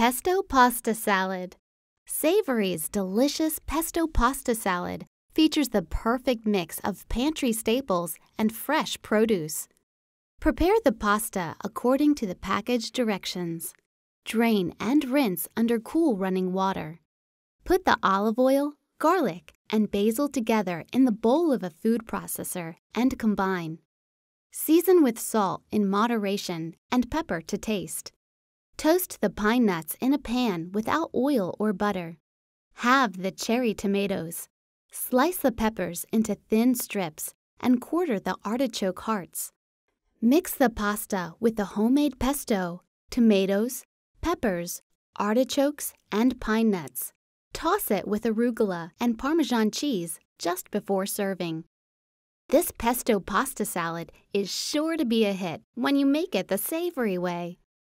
Pesto pasta salad. Savory's delicious pesto pasta salad features the perfect mix of pantry staples and fresh produce. Prepare the pasta according to the package directions. Drain and rinse under cool running water. Put the olive oil, garlic, and basil together in the bowl of a food processor and combine. Season with salt in moderation and pepper to taste. Toast the pine nuts in a pan without oil or butter. Halve the cherry tomatoes. Slice the peppers into thin strips and quarter the artichoke hearts. Mix the pasta with the homemade pesto, tomatoes, peppers, artichokes, and pine nuts. Toss it with arugula and Parmesan cheese just before serving. This pesto pasta salad is sure to be a hit when you make it the savory way.